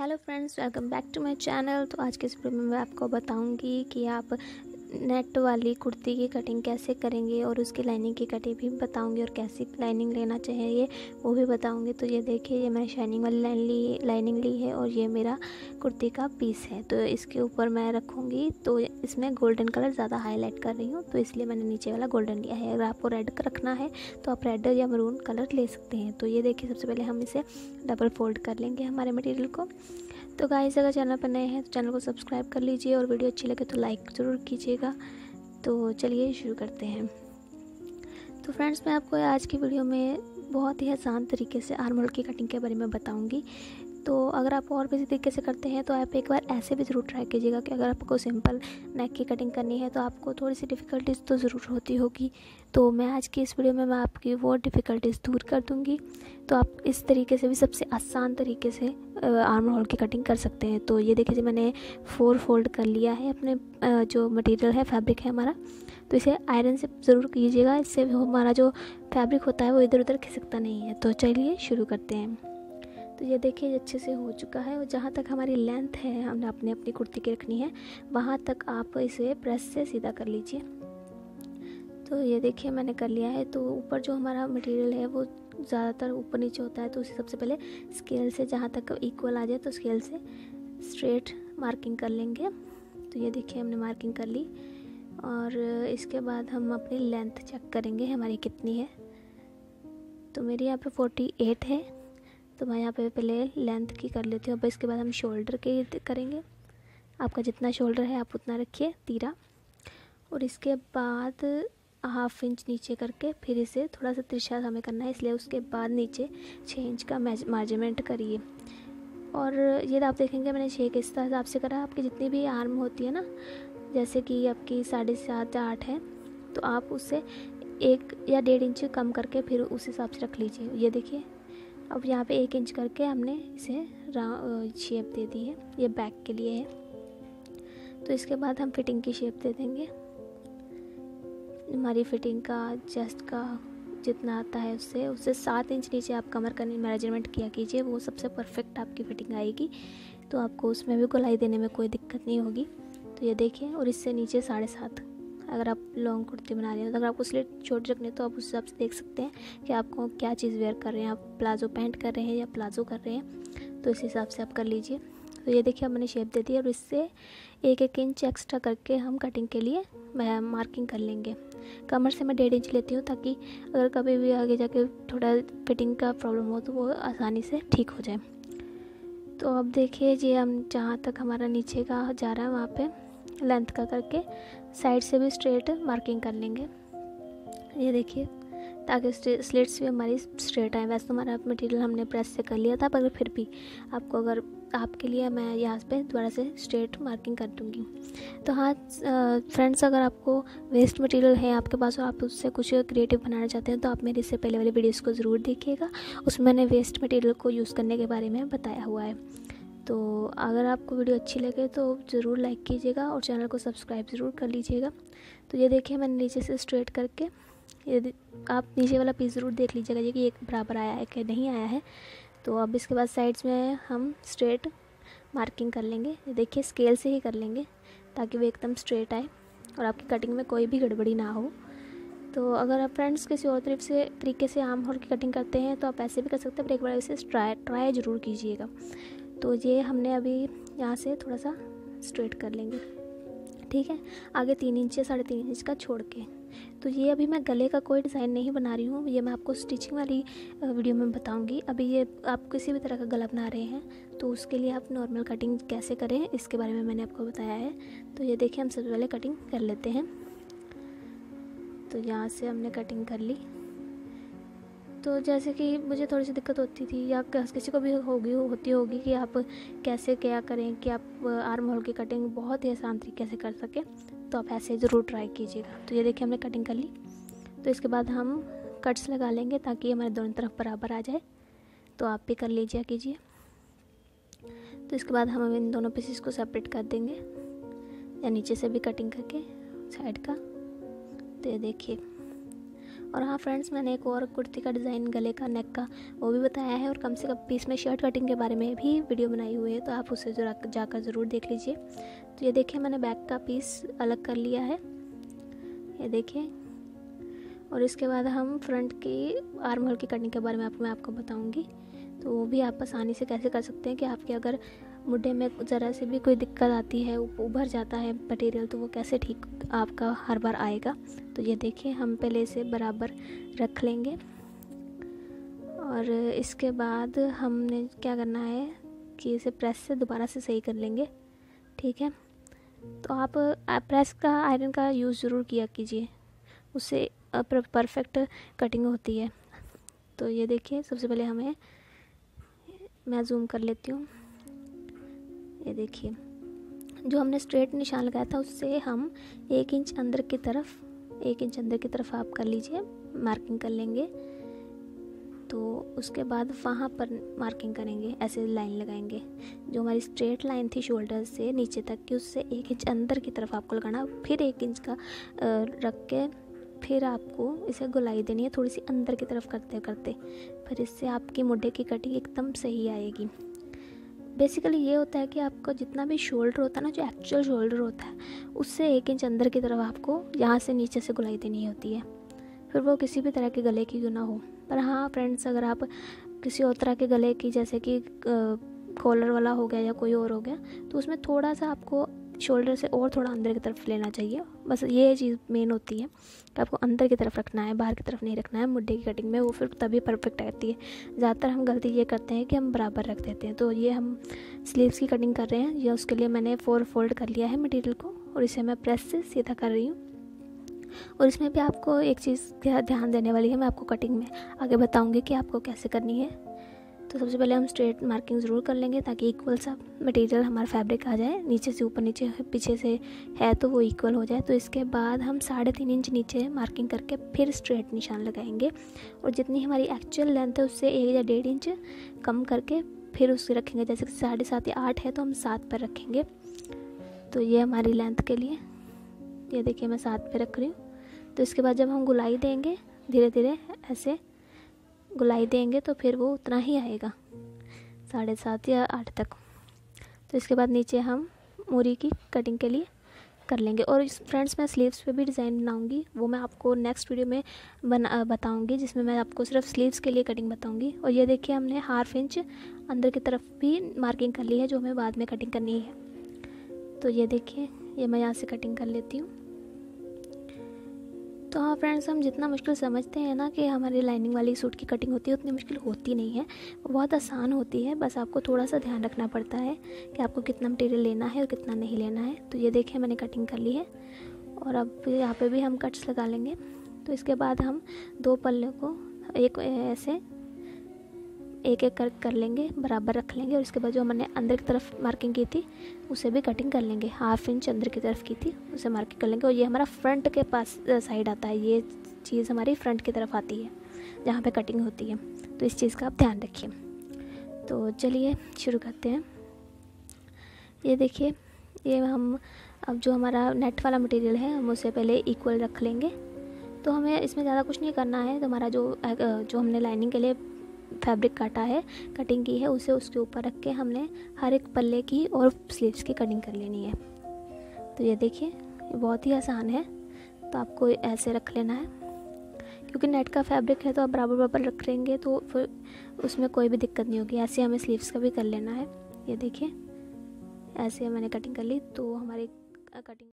Hello friends, welcome back to my channel. तो आज के इस वीडियो में मैं आपको बताऊंगी कि आप नेट वाली कुर्ती की कटिंग कैसे करेंगे और उसकी लाइनिंग की कटिंग भी बताऊंगी और कैसी लाइनिंग लेना चाहिए वो भी बताऊंगी। तो ये देखिए, ये मैंने शाइनिंग वाली लाइनिंग ली है और ये मेरा कुर्ती का पीस है। तो इसके ऊपर मैं रखूँगी, तो इसमें गोल्डन कलर ज़्यादा हाईलाइट कर रही हूँ, तो इसलिए मैंने नीचे वाला गोल्डन लिया है। अगर आपको रेड रखना है तो आप रेड या मरून कलर ले सकते हैं। तो ये देखिए, सबसे पहले हम इसे डबल फोल्ड कर लेंगे हमारे मटेरियल को। तो गाइस, अगर चैनल पर नए हैं तो चैनल को सब्सक्राइब कर लीजिए और वीडियो अच्छी लगे तो लाइक ज़रूर कीजिएगा। तो चलिए शुरू करते हैं। तो फ्रेंड्स, मैं आपको आज की वीडियो में बहुत ही आसान तरीके से आर्म होल की कटिंग के बारे में बताऊंगी। तो अगर आप और किसी तरीके से करते हैं तो आप एक बार ऐसे भी ज़रूर ट्राई कीजिएगा कि अगर आपको सिंपल नेक की कटिंग करनी है तो आपको थोड़ी सी डिफ़िकल्टीज़ तो ज़रूर होती होगी। तो मैं आज की इस वीडियो में मैं आपकी वो डिफ़िकल्टीज़ दूर कर दूंगी। तो आप इस तरीके से भी सबसे आसान तरीके से आर्म होल की कटिंग कर सकते हैं। तो ये देखिए, मैंने 4 फोल्ड कर लिया है अपने जो मटेरियल है, फैब्रिक है हमारा। तो इसे आयरन से ज़रूर कीजिएगा, इससे हमारा जो फैब्रिक होता है वो इधर उधर खिसकता नहीं है। तो चलिए शुरू करते हैं। तो ये देखिए, अच्छे से हो चुका है। और जहाँ तक हमारी लेंथ है, हमने अपने अपनी कुर्ती की रखनी है, वहाँ तक आप इसे प्रेस से सीधा कर लीजिए। तो ये देखिए, मैंने कर लिया है। तो ऊपर जो हमारा मटेरियल है वो ज़्यादातर ऊपर नीचे होता है, तो उसे सबसे पहले स्केल से जहाँ तक इक्वल आ जाए तो स्केल से स्ट्रेट मार्किंग कर लेंगे। तो ये देखिए, हमने मार्किंग कर ली और इसके बाद हम अपनी लेंथ चेक करेंगे हमारी कितनी है। तो मेरी यहाँ पे 48 है, तो मैं यहाँ पे पहले लेंथ की कर लेती हूँ। अब इसके बाद हम शोल्डर के करेंगे। आपका जितना शोल्डर है आप उतना रखिए, तीरा, और इसके बाद ½ इंच नीचे करके फिर इसे थोड़ा सा तिरछा हमें करना है, इसलिए उसके बाद नीचे 6 इंच का मेजरमेंट करिए। और ये आप देखेंगे मैंने 6 के हिसाब से करा। आपकी जितनी भी आर्म होती है ना, जैसे कि आपकी 7.5 या 8 है, तो आप उससे 1 या 1.5 इंच कम करके फिर उस हिसाब से रख लीजिए। ये देखिए, अब यहाँ पे 1 इंच करके हमने इसे शेप दे दी है, ये बैक के लिए है। तो इसके बाद हम फिटिंग की शेप दे देंगे। हमारी फिटिंग का, चेस्ट का जितना आता है उससे 7 इंच नीचे आप कमर का मेजरमेंट किया कीजिए, वो सबसे परफेक्ट आपकी फिटिंग आएगी। तो आपको उसमें भी गोलाई देने में कोई दिक्कत नहीं होगी। तो ये देखिए, और इससे नीचे 7.5 अगर आप लॉन्ग कुर्ती बना रहे हो, तो अगर आपको स्लिट छोटी रखनी है तो आप उस हिसाब से देख सकते हैं कि आपको क्या चीज़ वेयर कर रहे हैं, आप प्लाजो पैंट कर रहे हैं या प्लाजो कर रहे हैं, तो इस हिसाब से आप कर लीजिए। तो ये देखिए, हमने शेप दे दी और इससे 1-1 इंच एक्स्ट्रा करके हम कटिंग के लिए मार्किंग कर लेंगे। कमर से मैं 1.5 इंच लेती हूँ, ताकि अगर कभी भी आगे जाके थोड़ा फिटिंग का प्रॉब्लम हो तो वो आसानी से ठीक हो जाए। तो अब देखिए जी, हम जहाँ तक हमारा नीचे का जा रहा है वहाँ पर लेंथ का करके साइड से भी स्ट्रेट मार्किंग कर लेंगे। ये देखिए, ताकि स्लिट्स भी हमारी स्ट्रेट आए। वैसे हमारा मटेरियल हमने प्रेस से कर लिया था, पर फिर भी आपको, अगर आपके लिए मैं यहाँ पे दोबारा से स्ट्रेट मार्किंग कर दूँगी। तो हाँ फ्रेंड्स, अगर आपको वेस्ट मटेरियल है आपके पास और आप उससे कुछ क्रिएटिव बनाना चाहते हैं तो आप मेरे इससे पहले वाले वीडियोज़ को ज़रूर देखिएगा, उसमें मैंने वेस्ट मटेरियल को यूज़ करने के बारे में बताया हुआ है। तो अगर आपको वीडियो अच्छी लगे तो ज़रूर लाइक कीजिएगा और चैनल को सब्सक्राइब ज़रूर कर लीजिएगा। तो ये देखिए, मैंने नीचे से स्ट्रेट करके, ये आप नीचे वाला पीस ज़रूर देख लीजिएगा ये कि एक बराबर आया है कि नहीं आया है। तो अब इसके बाद साइड्स में हम स्ट्रेट मार्किंग कर लेंगे। ये देखिए, स्केल से ही कर लेंगे ताकि वो एकदम स्ट्रेट आए और आपकी कटिंग में कोई भी गड़बड़ी ना हो। तो अगर आप फ्रेंड्स किसी और तरीके से आर्म होल की कटिंग करते हैं तो आप ऐसे भी कर सकते हैं, पर एक बार इसे ट्राई ज़रूर कीजिएगा। तो ये हमने अभी यहाँ से थोड़ा सा स्ट्रेट कर लेंगे, ठीक है, आगे 3 इंच या 3.5 इंच का छोड़ के। तो ये अभी मैं गले का कोई डिज़ाइन नहीं बना रही हूँ, ये मैं आपको स्टिचिंग वाली वीडियो में बताऊँगी। अभी ये आप किसी भी तरह का गला बना रहे हैं तो उसके लिए आप नॉर्मल कटिंग कैसे करें इसके बारे में मैंने आपको बताया है। तो ये देखिए, हम सबसे पहले कटिंग कर लेते हैं। तो यहाँ से हमने कटिंग कर ली। तो जैसे कि मुझे थोड़ी सी दिक्कत होती थी या किसी को भी होती होगी कि आप कैसे क्या करें कि आप आर्म होल की कटिंग बहुत ही आसान तरीके से कर सकें, तो आप ऐसे ज़रूर ट्राई कीजिएगा। तो ये देखिए, हमने कटिंग कर ली। तो इसके बाद हम कट्स लगा लेंगे ताकि हमारे दोनों तरफ बराबर आ जाए। तो आप भी कर कीजिए। तो इसके बाद हम इन दोनों पीसेस को सेपरेट कर देंगे, या नीचे से भी कटिंग करके साइड का। तो ये देखिए, और हाँ फ्रेंड्स, मैंने एक और कुर्ती का डिज़ाइन, गले का, नेक का, वो भी बताया है और कम से कम पीस में शर्ट कटिंग के बारे में भी वीडियो बनाई हुई है, तो आप उसे जाकर ज़रूर देख लीजिए। तो ये देखिए, मैंने बैक का पीस अलग कर लिया है, ये देखिए। और इसके बाद हम फ्रंट की आर्म होल की कटिंग के बारे में आपको मैं बताऊँगी, तो वो भी आप आसानी से कैसे कर सकते हैं कि आपके अगर मुड्ढे में ज़रा से भी कोई दिक्कत आती है, उभर जाता है मटेरियल, तो वो कैसे ठीक आपका हर बार आएगा। तो ये देखिए, हम पहले इसे बराबर रख लेंगे और इसके बाद हमने क्या करना है कि इसे प्रेस से दोबारा से सही कर लेंगे, ठीक है। तो आप प्रेस का, आयरन का यूज़ ज़रूर कीजिए, उससे परफेक्ट कटिंग होती है। तो ये देखिए, सबसे पहले हमें, मैं जूम कर लेती हूँ, ये देखिए, जो हमने स्ट्रेट निशान लगाया था उससे हम 1 इंच अंदर की तरफ, 1 इंच अंदर की तरफ आप कर लीजिए, मार्किंग कर लेंगे। तो उसके बाद वहाँ पर मार्किंग करेंगे, ऐसे लाइन लगाएंगे। जो हमारी स्ट्रेट लाइन थी शोल्डर से नीचे तक की, उससे 1 इंच अंदर की तरफ आपको लगाना, फिर 1 इंच का रख के फिर आपको इसे गोलाई देनी है, थोड़ी सी अंदर की तरफ करते करते, फिर इससे आपकी मुड्ढे की कटिंग एकदम सही आएगी। बेसिकली ये होता है कि आपका जितना भी शोल्डर होता है ना, जो एक्चुअल शोल्डर होता है, उससे 1 इंच अंदर की तरफ आपको यहाँ से नीचे से गोलाई देनी होती है, फिर वो किसी भी तरह के गले की क्यों ना हो। पर हाँ फ्रेंड्स, अगर आप किसी और तरह के गले की, जैसे कि कॉलर वाला हो गया या कोई और हो गया, तो उसमें थोड़ा सा आपको शोल्डर से और थोड़ा अंदर की तरफ लेना चाहिए। बस ये चीज़ मेन होती है कि आपको अंदर की तरफ रखना है, बाहर की तरफ नहीं रखना है मुड्ढे की कटिंग में, वो फिर तभी परफेक्ट रहती है। ज़्यादातर हम गलती ये करते हैं कि हम बराबर रख देते हैं। तो ये हम स्लीव्स की कटिंग कर रहे हैं, या उसके लिए मैंने 4 फोल्ड कर लिया है मटेरियल को और इसे मैं प्रेस से सीधा कर रही हूँ। और इसमें भी आपको एक चीज़ ध्यान देने वाली है, मैं आपको कटिंग में आगे बताऊँगी कि आपको कैसे करनी है। तो सबसे पहले हम स्ट्रेट मार्किंग ज़रूर कर लेंगे ताकि इक्वल सा मटेरियल हमारा फैब्रिक आ जाए, नीचे से ऊपर, नीचे पीछे से है तो वो इक्वल हो जाए। तो इसके बाद हम 3.5 इंच नीचे मार्किंग करके फिर स्ट्रेट निशान लगाएंगे और जितनी हमारी एक्चुअल लेंथ है उससे 1 या 1.5 इंच कम करके फिर उससे रखेंगे। जैसे कि 7.5 या 8 है तो हम 7 पर रखेंगे। तो ये हमारी लेंथ के लिए, ये देखिए, मैं 7 पर रख रही हूँ। तो इसके बाद जब हम गोलाई देंगे, धीरे धीरे ऐसे गोलाई देंगे, तो फिर वो उतना ही आएगा, 7.5 या 8 तक। तो इसके बाद नीचे हम मोरी की कटिंग के लिए कर लेंगे। और फ्रेंड्स, मैं स्लीव्स पे भी डिज़ाइन बनाऊंगी, वो मैं आपको नेक्स्ट वीडियो में बताऊंगी, जिसमें मैं आपको सिर्फ स्लीव्स के लिए कटिंग बताऊंगी। और ये देखिए, हमने 1/2 इंच अंदर की तरफ भी मार्किंग कर ली है, जो हमें बाद में कटिंग करनी है। तो ये देखिए, ये मैं यहाँ से कटिंग कर लेती हूँ। तो हाँ फ्रेंड्स, हम जितना मुश्किल समझते हैं ना कि हमारी लाइनिंग वाली सूट की कटिंग होती है, उतनी मुश्किल होती नहीं है, वो बहुत आसान होती है। बस आपको थोड़ा सा ध्यान रखना पड़ता है कि आपको कितना मटेरियल लेना है और कितना नहीं लेना है। तो ये देखिए, मैंने कटिंग कर ली है और अब यहाँ पे भी हम कट्स लगा लेंगे। तो इसके बाद हम 2 पल्लों को एक ऐसे एक कर लेंगे, बराबर रख लेंगे। और इसके बाद जो हमने अंदर की तरफ मार्किंग की थी उसे भी कटिंग कर लेंगे, 1/2 इंच अंदर की तरफ की थी उसे मार्किंग कर लेंगे। और ये हमारा फ्रंट के पास साइड आता है, ये चीज़ हमारी फ्रंट की तरफ आती है जहाँ पे कटिंग होती है, तो इस चीज़ का आप ध्यान रखिए। तो चलिए शुरू करते हैं। ये देखिए, ये हम अब जो हमारा नेट वाला मटेरियल है हम उसे पहले इक्वल रख लेंगे। तो हमें इसमें ज़्यादा कुछ नहीं करना है। तो हमारा जो हमने लाइनिंग के लिए फैब्रिक काटा है, कटिंग की है, उसे उसके ऊपर रख के हमने हर एक पल्ले की और स्लीव्स की कटिंग कर लेनी है। तो ये देखिए, बहुत ही आसान है। तो आपको ऐसे रख लेना है, क्योंकि नेट का फैब्रिक है तो आप बराबर बराबर रख लेंगे, तो फिर उसमें कोई भी दिक्कत नहीं होगी। ऐसे हमें स्लीव्स का भी कर लेना है। ये देखिए, ऐसे मैंने कटिंग कर ली। तो हमारी कटिंग